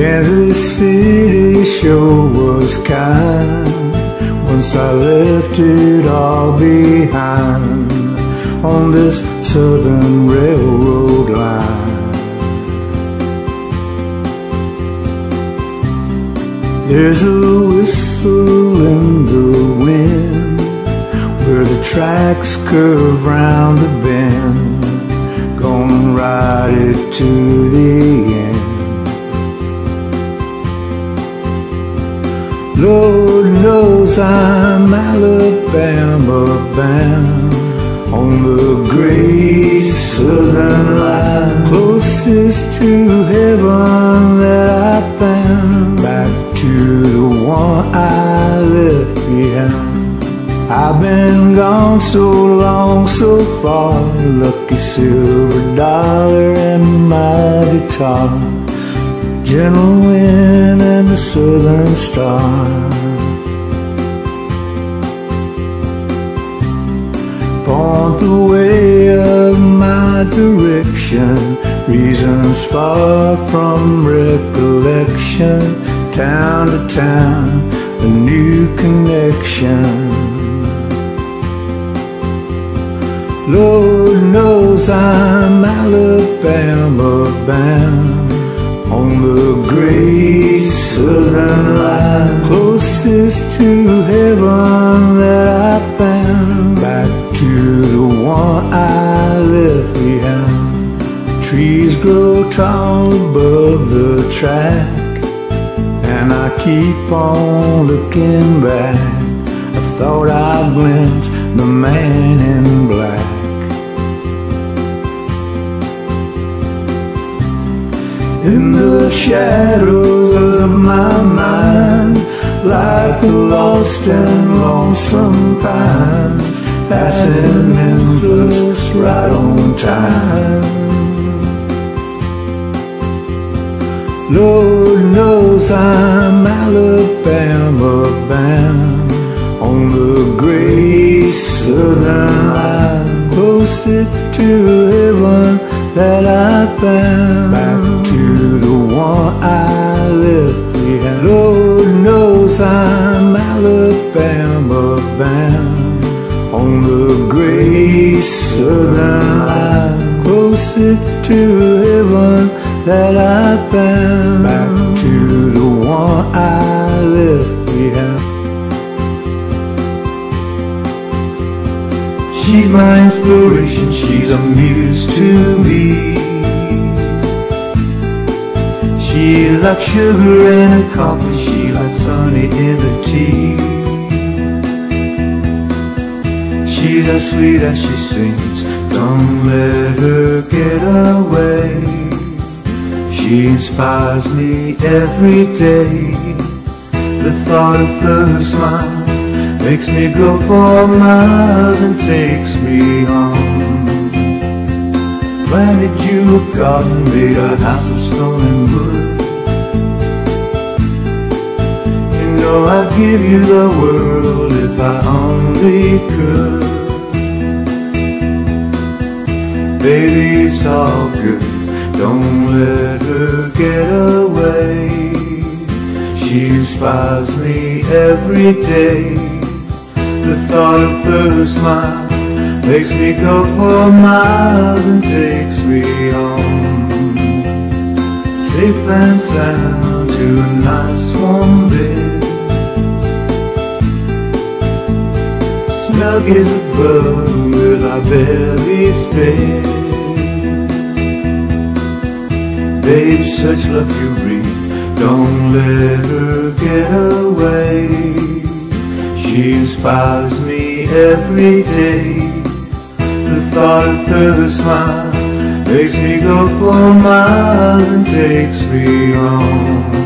Kansas City sure was kind. Once I left it all behind on this Southern Railroad line. There's a whistle in the wind where the tracks curve round the bend. Gonna ride it to the end. Lord knows I'm Alabama bound on the great Southern line, closest to heaven that I found, back to the one I left behind. I've been gone so long, so far, lucky silver dollar and my guitar, gentle wind and the Southern star. On the way of my direction, reasons far from recollection, town to town, a new connection. Lord knows I'm Alabama bound on the great Southern line, closest to heaven that I found, back to the one I left behind. Trees grow tall above the track, and I keep on looking back. I thought I glimpsed the man in black. In the shadows of my mind, like the lost and lonesome pines, passing Memphis right on time. Lord knows I'm Alabama bound on the great Southern line, closest to heaven that I found, back to the one I left behind. Lord knows I'm Alabama bound on the great Southern line, closest to heaven that I found, back to the one I left behind. She's my inspiration, she's a muse to me. She likes sugar in her coffee, she likes honey in her tea. She's as sweet as she sings, don't let her get away. She inspires me every day. The thought of her smile makes me go for miles and takes me home. Planted you a garden, made a house of stone and wood. You know I'd give you the world if I only could. Baby, it's all good, don't let her get away. She inspires me every day. The thought of her smile makes me go for miles and takes me home, safe and sound to a nice warm bed. Snug as a bug with our bellies fed. Babe, such luxury, don't let her get away. She inspires me every day. The thought of her smile makes me go for miles and takes me home.